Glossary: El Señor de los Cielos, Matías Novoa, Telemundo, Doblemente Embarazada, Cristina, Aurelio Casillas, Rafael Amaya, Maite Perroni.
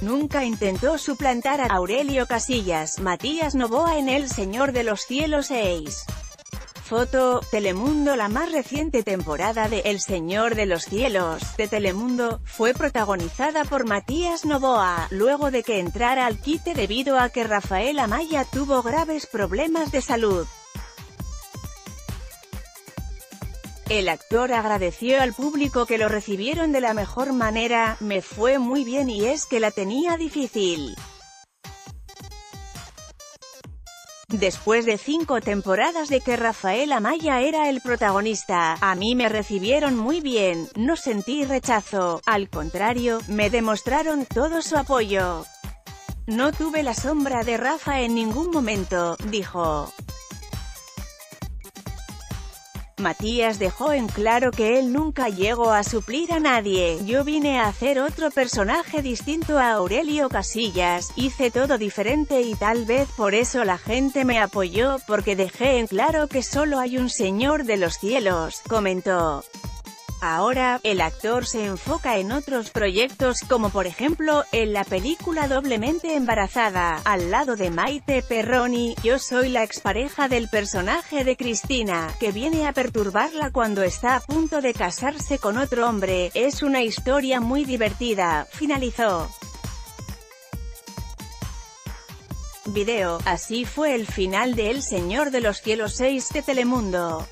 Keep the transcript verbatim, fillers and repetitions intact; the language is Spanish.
Nunca intentó suplantar a Aurelio Casillas, Matías Novoa en El Señor de los Cielos seis. Foto, Telemundo. La más reciente temporada de El Señor de los Cielos, de Telemundo, fue protagonizada por Matías Novoa, luego de que entrara al quite debido a que Rafael Amaya tuvo graves problemas de salud. El actor agradeció al público que lo recibieron de la mejor manera. Me fue muy bien y es que la tenía difícil. Después de cinco temporadas de que Rafael Amaya era el protagonista, a mí me recibieron muy bien, no sentí rechazo, al contrario, me demostraron todo su apoyo. No tuve la sombra de Rafa en ningún momento, dijo. Matías dejó en claro que él nunca llegó a suplir a nadie. Yo vine a hacer otro personaje distinto a Aurelio Casillas, hice todo diferente y tal vez por eso la gente me apoyó, porque dejé en claro que solo hay un Señor de los Cielos, comentó. Ahora, el actor se enfoca en otros proyectos, como por ejemplo, en la película Doblemente Embarazada, al lado de Maite Perroni. Yo soy la expareja del personaje de Cristina, que viene a perturbarla cuando está a punto de casarse con otro hombre. Es una historia muy divertida, finalizó. Video, así fue el final de El Señor de los Cielos seis de Telemundo.